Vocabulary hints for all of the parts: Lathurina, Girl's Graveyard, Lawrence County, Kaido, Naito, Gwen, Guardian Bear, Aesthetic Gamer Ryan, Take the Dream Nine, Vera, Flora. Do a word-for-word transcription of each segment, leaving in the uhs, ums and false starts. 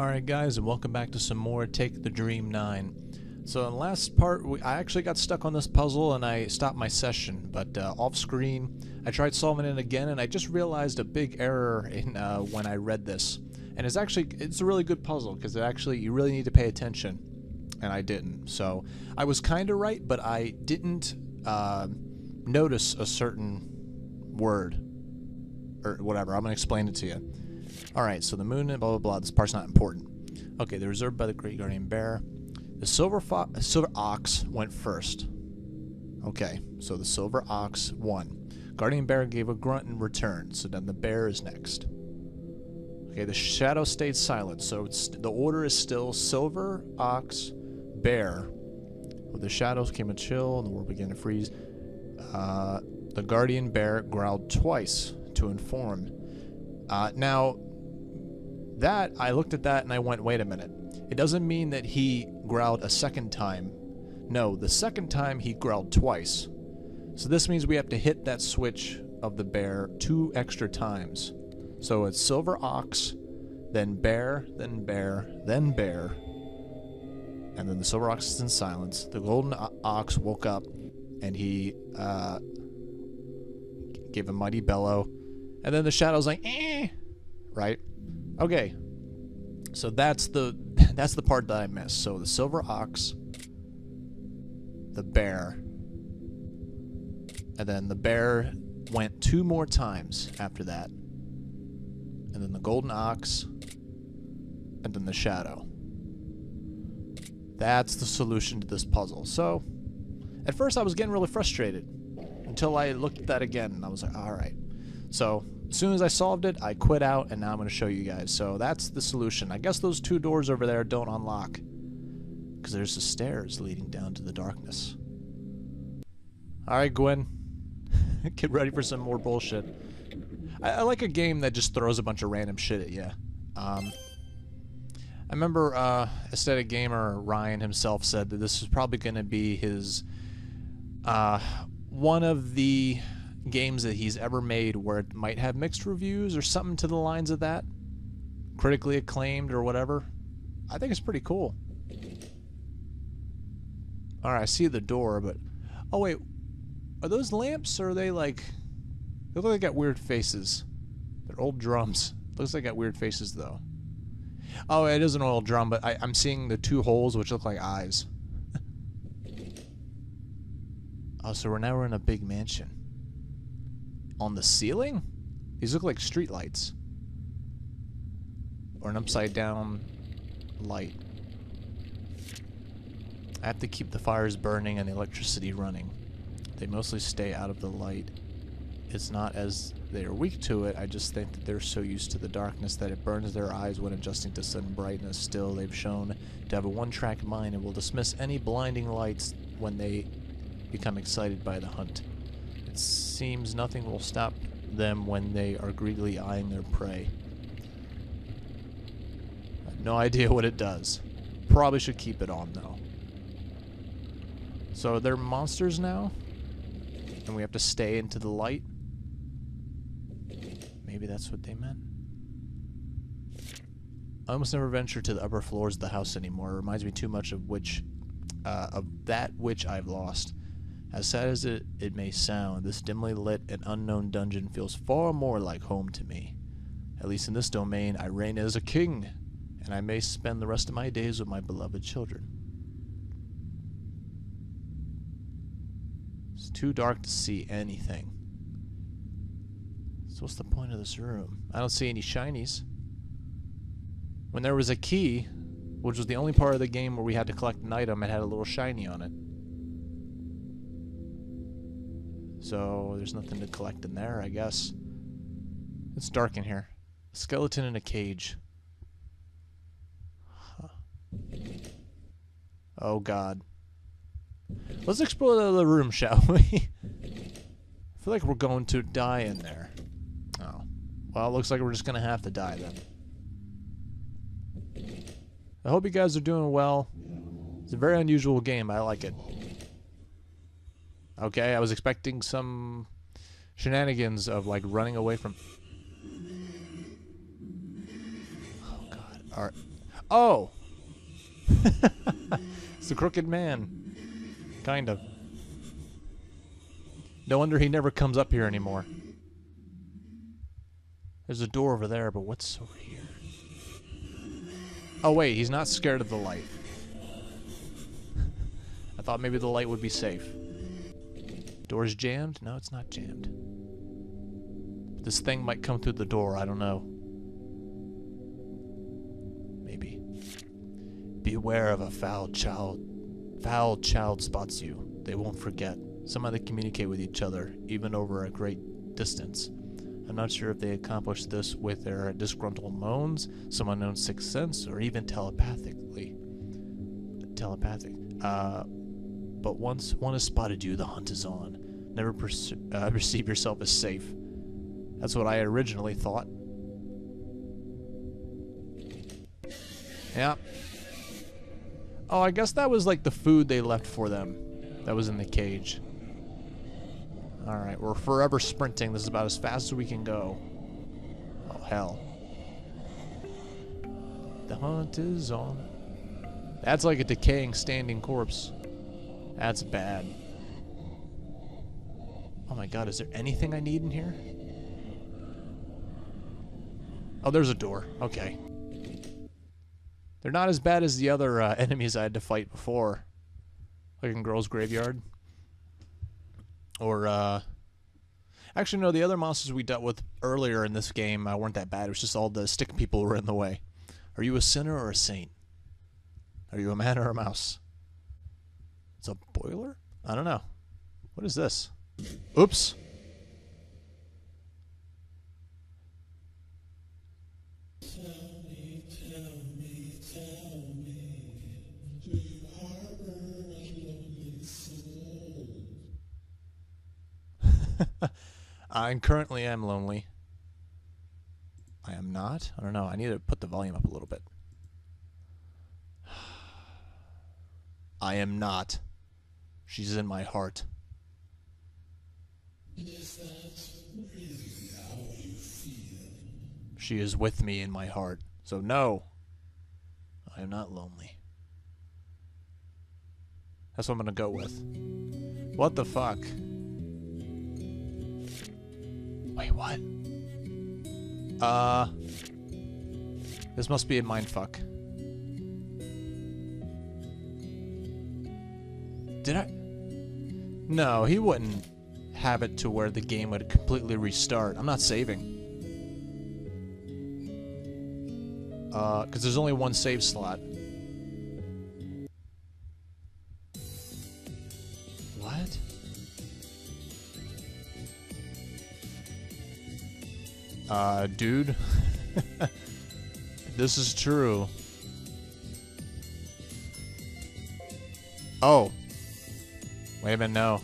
Alright guys, and welcome back to some more Take the Dream Nine. So in the last part, we, I actually got stuck on this puzzle and I stopped my session, but uh, off screen I tried solving it again and I just realized a big error in uh, when I read this. And it's actually, it's a really good puzzle because it actually, you really need to pay attention, and I didn't. So I was kind of right, but I didn't uh, notice a certain word or whatever. I'm going to explain it to you. Alright, so the moon and blah blah blah, this part's not important. Okay, they're reserved by the Great Guardian Bear. The silver fo silver ox went first. Okay, so the silver ox won. Guardian Bear gave a grunt in return, so then the bear is next. Okay, the shadow stayed silent, so it's, the order is still silver, ox, bear. With the shadows came a chill and the world began to freeze. Uh, the Guardian Bear growled twice to inform. Uh, now, that, I looked at that and I went, wait a minute. It doesn't mean that he growled a second time. No, the second time he growled twice. So this means we have to hit that switch of the bear two extra times. So it's silver ox, then bear, then bear, then bear. And then the silver ox is in silence. The golden ox woke up and he uh, gave a mighty bellow. And then the shadow's like, eh, right? Okay, so that's the that's the part that I missed. So the silver ox, the bear, and then the bear went two more times after that, and then the golden ox, and then the shadow. That's the solution to this puzzle. So at first I was getting really frustrated until I looked at that again and I was like, all right. So as soon as I solved it, I quit out, and now I'm going to show you guys. So that's the solution. I guess those two doors over there don't unlock, because there's the stairs leading down to the darkness. Alright, Gwen. Get ready for some more bullshit. I, I like a game that just throws a bunch of random shit at you. Um, I remember uh, Aesthetic Gamer Ryan himself said that this is probably going to be his... Uh, one of the... games that he's ever made where it might have mixed reviews or something to the lines of that, critically acclaimed or whatever. I think it's pretty cool. Alright, I see the door, but oh wait, are those lamps or are they like, they look like they got weird faces. They're old drums. Looks like they got weird faces though. Oh, it is an old drum, but I, I'm seeing the two holes which look like eyes. Oh, so we're now we're in a big mansion. On the ceiling? These look like street lights. Or an upside down light. I have to keep the fires burning and the electricity running. They mostly stay out of the light. It's not as they are weak to it, I just think that they're so used to the darkness that it burns their eyes when adjusting to sudden brightness. Still, they've shown to have a one-track mind and will dismiss any blinding lights when they become excited by the hunt. It seems nothing will stop them when they are greedily eyeing their prey. I have no idea what it does. Probably should keep it on though. So they're monsters now? And we have to stay into the light? Maybe that's what they meant? I almost never venture to the upper floors of the house anymore. It reminds me too much of which, uh, of that which I've lost. As sad as it, it may sound, this dimly lit and unknown dungeon feels far more like home to me. At least in this domain, I reign as a king, and I may spend the rest of my days with my beloved children. It's too dark to see anything. So what's the point of this room? I don't see any shinies. When there was a key, which was the only part of the game where we had to collect an item, it had a little shiny on it. So there's nothing to collect in there, I guess. It's dark in here. A skeleton in a cage. Huh. Oh god. Let's explore the other room, shall we? I feel like we're going to die in there. Oh. Well, it looks like we're just going to have to die then. I hope you guys are doing well. It's a very unusual game. I like it. Okay, I was expecting some shenanigans of like running away from. Oh god! All right. Oh! It's a crooked man. Kind of. No wonder he never comes up here anymore. There's a door over there, but what's over here? Oh wait, he's not scared of the light. I thought maybe the light would be safe. Door's jammed? No, it's not jammed. This thing might come through the door, I don't know. Maybe. Beware of a foul child. Foul child spots you. They won't forget. Somehow they communicate with each other, even over a great distance. I'm not sure if they accomplish this with their disgruntled moans, some unknown sixth sense, or even telepathically. Telepathic. Uh, but once one has spotted you, the hunt is on. Never perce uh, perceive yourself as safe. That's what I originally thought. Yeah. Oh, I guess that was like the food they left for them. That was in the cage. Alright, we're forever sprinting. This is about as fast as we can go. Oh, hell. The hunt is on. That's like a decaying standing corpse. That's bad. Oh my god, is there anything I need in here? Oh, there's a door. Okay. They're not as bad as the other uh, enemies I had to fight before. Like in Girl's Graveyard. Or, uh... Actually, no, the other monsters we dealt with earlier in this game uh, weren't that bad. It was just all the stick people were in the way. Are you a sinner or a saint? Are you a man or a mouse? It's a boiler? I don't know. What is this? Oops. Tell me, tell me, tell me, do you harbor a lonely soul? I currently am lonely. I am not? I don't know. I need to put the volume up a little bit. I am not. She's in my heart. Is that really how you feel? She is with me in my heart. So no, I am not lonely. That's what I'm gonna go with. What the fuck? Wait, what? Uh... This must be a mindfuck. Did I? No, he wouldn't have it to where the game would completely restart. I'm not saving. Uh, because there's only one save slot. What? Uh, dude? This is true. Oh. Wait a minute, no.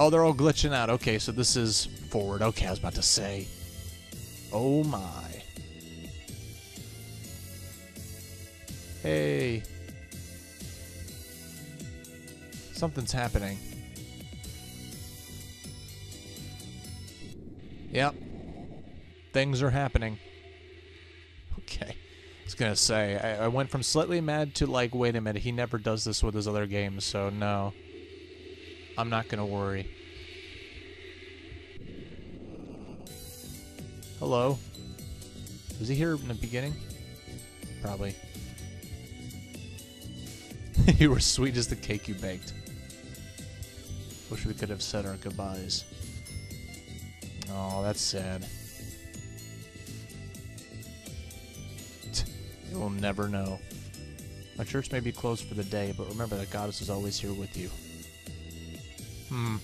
Oh, they're all glitching out. Okay, so this is forward. Okay, I was about to say. Oh my. Hey. Something's happening. Yep. Things are happening. Okay. I was gonna say, I, I went from slightly mad to like, wait a minute, he never does this with his other games, so no. I'm not gonna worry. Hello. Was he here in the beginning? Probably. You were sweet as the cake you baked. Wish we could have said our goodbyes. Oh, that's sad. We'll never know. My church may be closed for the day, but remember that goddess is always here with you. Hmm.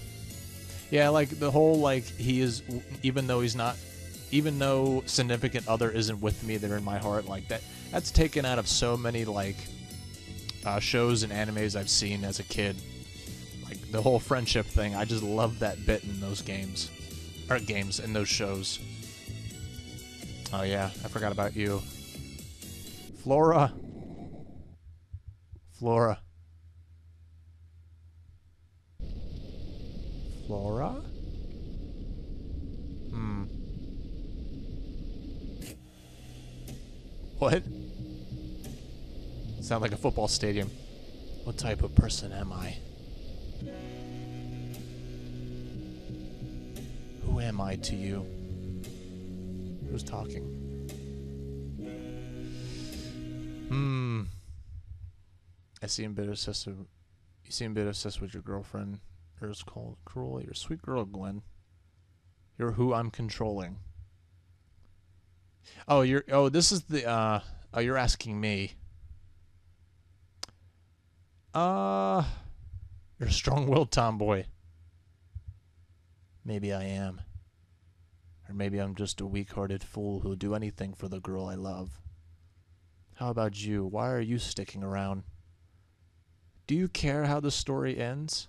Yeah, like the whole like he is, even though he's not, even though significant other isn't with me, they're in my heart. Like that, that's taken out of so many like uh, shows and animes I've seen as a kid. Like the whole friendship thing. I just love that bit in those games, or games in those shows. Oh yeah, I forgot about you. Flora. Flora. Flora? Hmm. What? Sound like a football stadium. What type of person am I? Who am I to you? Who's talking? Hmm. I seem a bit obsessed with, you seem a bit obsessed with your girlfriend. Yours cold, cruel, your sweet girl, Gwen. You're who I'm controlling. Oh, you're. Oh, this is the. Uh, oh, you're asking me. Uh, you're a strong-willed tomboy. Maybe I am. Or maybe I'm just a weak-hearted fool who'll do anything for the girl I love. How about you? Why are you sticking around? Do you care how the story ends?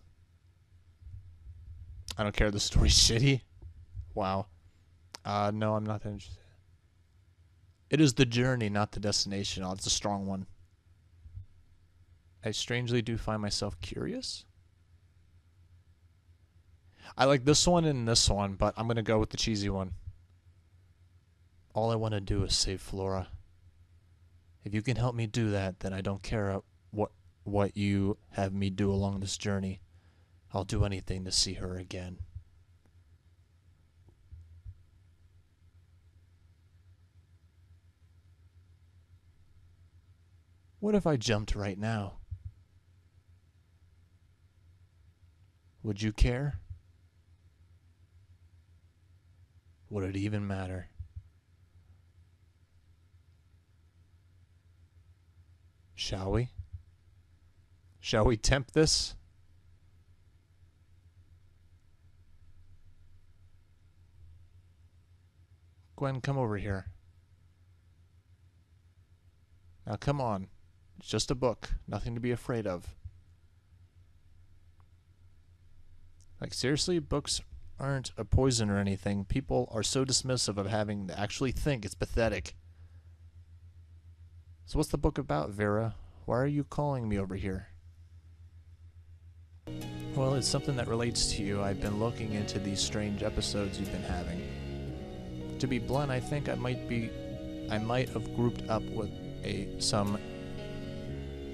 I don't care. The story's shitty. Wow. Uh, no, I'm not interested. It is the journey, not the destination. Oh, it's a strong one. I strangely do find myself curious. I like this one and this one, but I'm going to go with the cheesy one. All I want to do is save Flora. If you can help me do that, then I don't care what, what you have me do along this journey. I'll do anything to see her again. What if I jumped right now? Would you care? Would it even matter? Shall we? Shall we tempt this? Gwen, come over here. Now come on. It's just a book. Nothing to be afraid of. Like, seriously? Books aren't a poison or anything. People are so dismissive of having to actually think. It's pathetic. So what's the book about, Vera? Why are you calling me over here? Well, it's something that relates to you. I've been looking into these strange episodes you've been having. To be blunt, I think I might be... I might have grouped up with a some...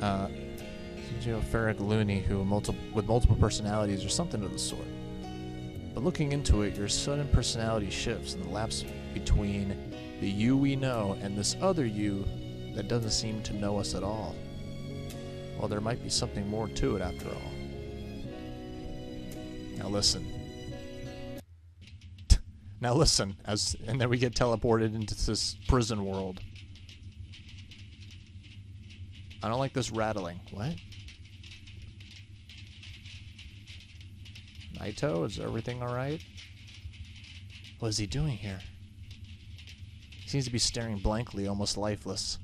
Uh, geopheric loony who multiple with multiple personalities or something of the sort. But looking into it, your sudden personality shifts and the lapse between the you we know and this other you that doesn't seem to know us at all. Well, there might be something more to it after all. Now listen. Now listen, as and then we get teleported into this prison world. I don't like this rattling. What? Naito, is everything alright? What is he doing here? He seems to be staring blankly, almost lifeless.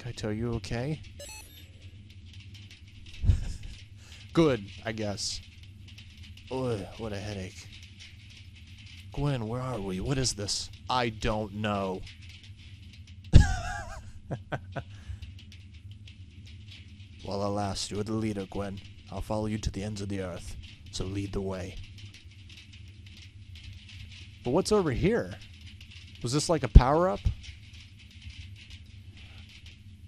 Naito, are you okay? Good, I guess. Ugh, what a headache. Gwen, where are we? What is this? I don't know. Well, alas, you're the leader, Gwen. I'll follow you to the ends of the earth, so lead the way. But what's over here? Was this like a power-up?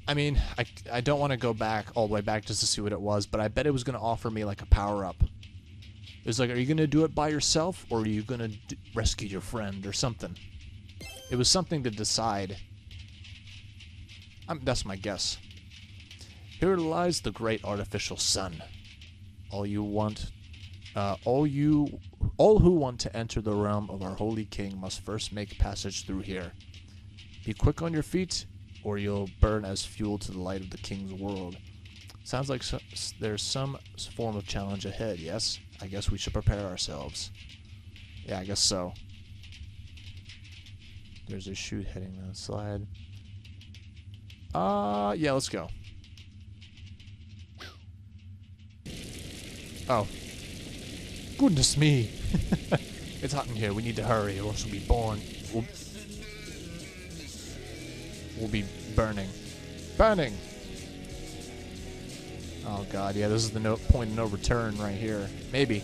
I mean, I, I don't want to go back all the way back just to see what it was, but I bet it was going to offer me like a power-up. It was like, are you going to do it by yourself, or are you going to d rescue your friend or something? It was something to decide. I'm, that's my guess. Here lies the great artificial sun. All you want, uh, all you, all who want to enter the realm of our holy king must first make passage through here. Be quick on your feet, or you'll burn as fuel to the light of the king's world. Sounds like so there's some form of challenge ahead. Yes, I guess we should prepare ourselves. Yeah, I guess so. There's a chute heading down the slide. Uh, yeah, let's go. Oh. Goodness me. It's hot in here. We need to hurry or else we'll be born. We'll, we'll be burning. Burning! Oh god, yeah, this is the no point of no return right here. Maybe.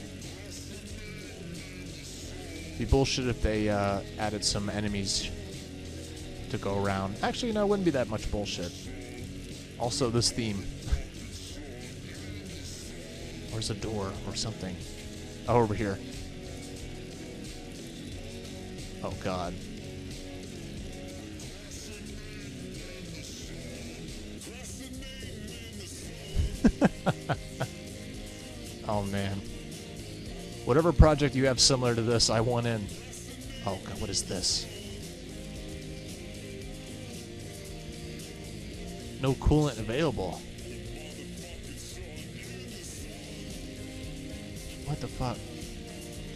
It'd be bullshit if they uh, added some enemies to go around. Actually, no, it wouldn't be that much bullshit. Also, this theme. Where's a door or something? Oh, over here. Oh, God. Oh, man. Whatever project you have similar to this, I want in. Oh, God, what is this? No coolant available. What the fuck?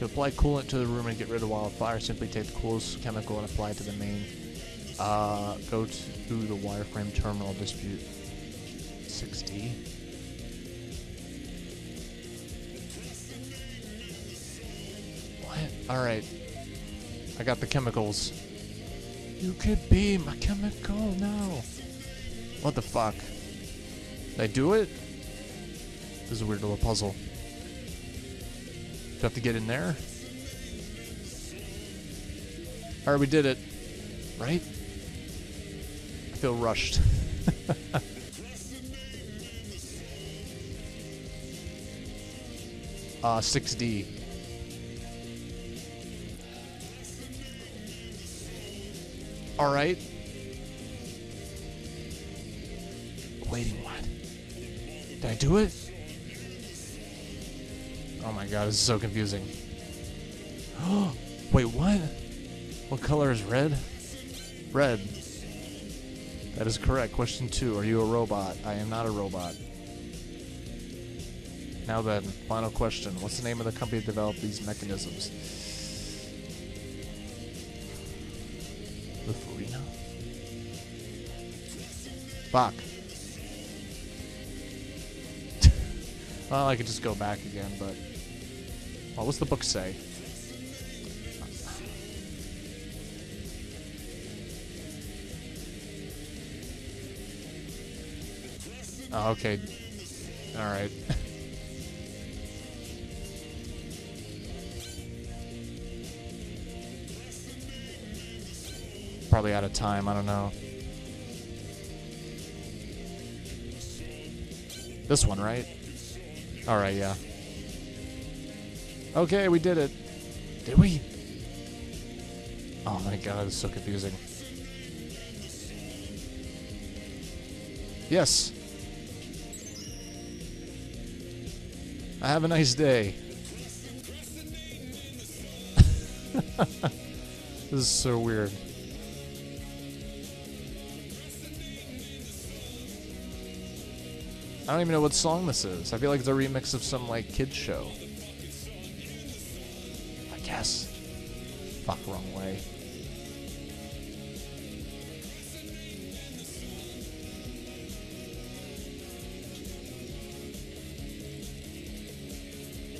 To apply coolant to the room and get rid of wildfire, simply take the coolest chemical and apply it to the main. Uh, go to the wireframe terminal dispute. six D. What? Alright. I got the chemicals. You could be my chemical now. What the fuck? Did I do it? This is a weird little puzzle. Do I have to get in there? Alright, we did it. Right? I feel rushed. uh, six D. Alright. Waiting, what? Did I do it? Oh my god, this is so confusing. Oh, wait, what? What color is red? Red. That is correct. Question two, are you a robot? I am not a robot. Now then, final question. What's the name of the company that developed these mechanisms? Lathurina? Fuck. Well, I could just go back again, but... Well, what's the book say? Oh, okay. Alright. Probably out of time, I don't know. This one, right? Alright, yeah. Okay, we did it. Did we? Oh my god, it's so confusing. Yes. I have a nice day. This is so weird. I don't even know what song this is. I feel like it's a remix of some, like, kid's show. I guess. Fuck, wrong way.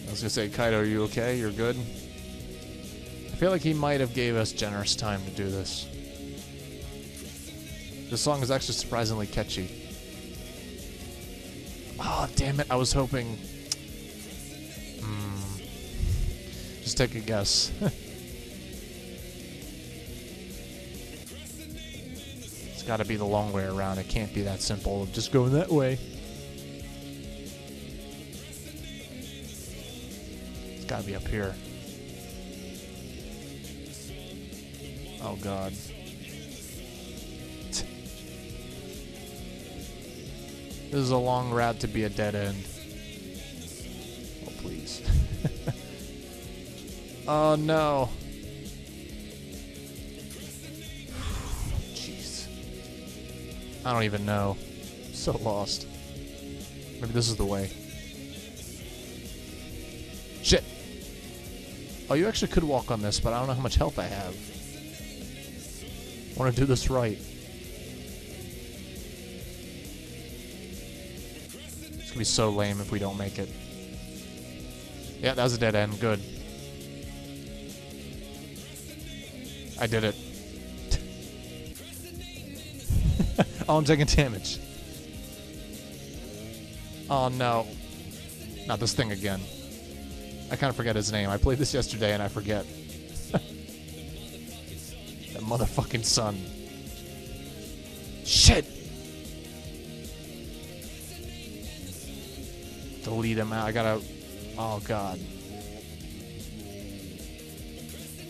I was gonna say, Kaido, are you okay? You're good? I feel like he might have gave us generous time to do this. This song is actually surprisingly catchy. Oh, damn it. I was hoping... Mm. Just take a guess. It's gotta be the long way around. It can't be that simple of just going that way. It's gotta be up here. Oh, God. This is a long route to be a dead end. Oh, please. Oh, no. Jeez. I don't even know. I'm so lost. Maybe this is the way. Shit. Oh, you actually could walk on this, but I don't know how much health I have. I want to do this right. Be so lame if we don't make it. Yeah, that was a dead end. Good. I did it. Oh, I'm taking damage. Oh, no. Not this thing again. I kind of forget his name. I played this yesterday and I forget. motherfucking sun. Shit! Delete him out. I gotta... Oh, God.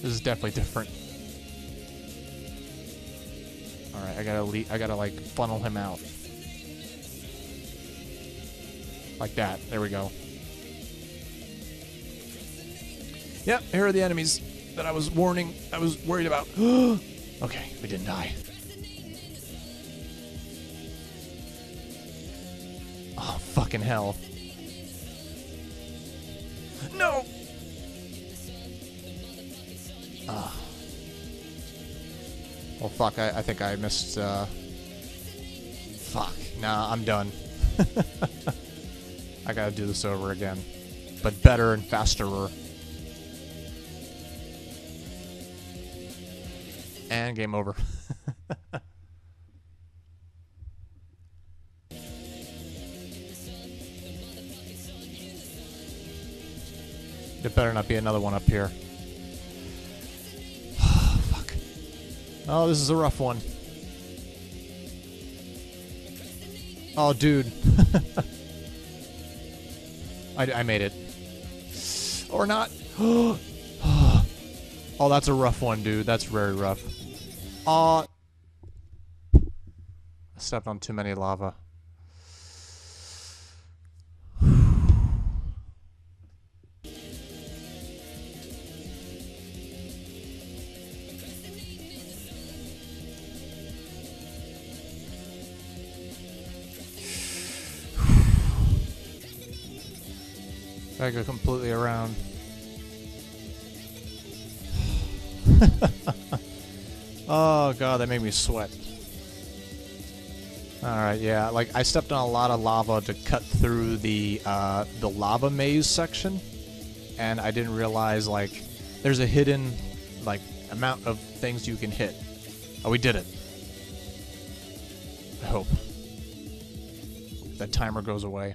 This is definitely different. Alright, I gotta le- I gotta, like, funnel him out. Like that. There we go. Yep, here are the enemies that I was warning, I was worried about. Okay, we didn't die. Oh, fucking hell. No! Uh. Well, fuck, I, I think I missed, uh... Fuck, nah, I'm done. I gotta do this over again. But better and faster-er. And game over. There better not be another one up here. Oh, fuck. Oh, this is a rough one. Oh, dude. I, I made it. Or not. Oh, that's a rough one, dude. That's very rough. Uh, I stepped on too many lava. I go completely around. Oh god, that made me sweat. Alright, yeah, like I stepped on a lot of lava to cut through the uh, the lava maze section, and I didn't realize like there's a hidden like amount of things you can hit. Oh, we did it. I hope. That timer goes away.